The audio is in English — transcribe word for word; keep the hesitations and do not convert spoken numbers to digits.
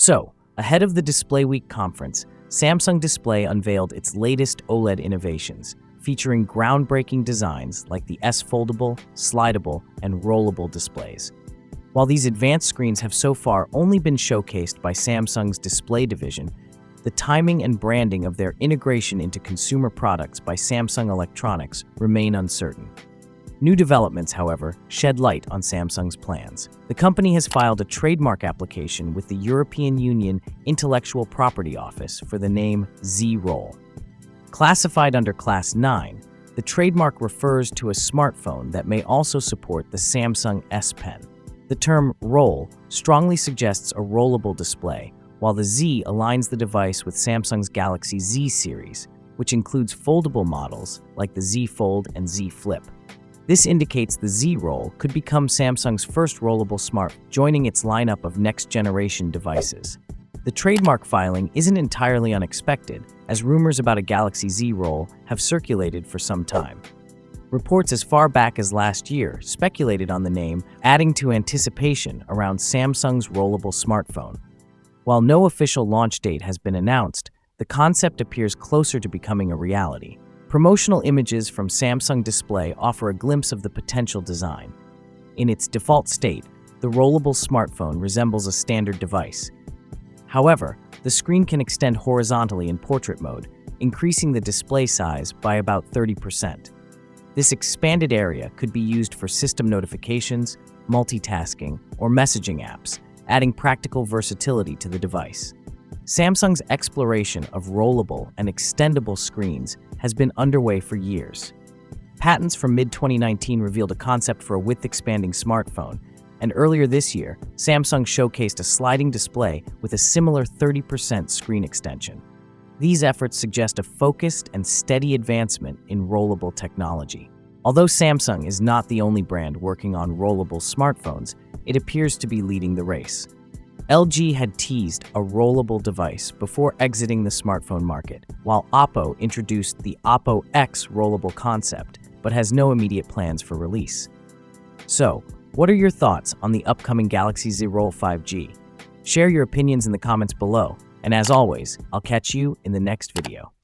So, ahead of the Display Week conference, Samsung Display unveiled its latest OLED innovations, featuring groundbreaking designs like the S Foldable, Slidable, and Rollable displays. While these advanced screens have so far only been showcased by Samsung's display division, the timing and branding of their integration into consumer products by Samsung Electronics remain uncertain. New developments, however, shed light on Samsung's plans. The company has filed a trademark application with the European Union Intellectual Property Office for the name Z-Roll. Classified under Class nine, the trademark refers to a smartphone that may also support the Samsung S-Pen. The term roll strongly suggests a rollable display, while the Z aligns the device with Samsung's Galaxy Z series, which includes foldable models like the Z Fold and Z Flip. This indicates the Z Roll could become Samsung's first rollable smartphone, joining its lineup of next-generation devices. The trademark filing isn't entirely unexpected, as rumors about a Galaxy Z Roll have circulated for some time. Reports as far back as last year speculated on the name, adding to anticipation around Samsung's rollable smartphone. While no official launch date has been announced, the concept appears closer to becoming a reality. Promotional images from Samsung Display offer a glimpse of the potential design. In its default state, the rollable smartphone resembles a standard device. However, the screen can extend horizontally in portrait mode, increasing the display size by about thirty percent. This expanded area could be used for system notifications, multitasking, or messaging apps, adding practical versatility to the device. Samsung's exploration of rollable and extendable screens has been underway for years. Patents from mid twenty nineteen revealed a concept for a width-expanding smartphone, and earlier this year, Samsung showcased a sliding display with a similar thirty percent screen extension. These efforts suggest a focused and steady advancement in rollable technology. Although Samsung is not the only brand working on rollable smartphones, it appears to be leading the race. L G had teased a rollable device before exiting the smartphone market, while Oppo introduced the Oppo X rollable concept, but has no immediate plans for release. So, what are your thoughts on the upcoming Galaxy Z Roll five G? Share your opinions in the comments below. And as always, I'll catch you in the next video.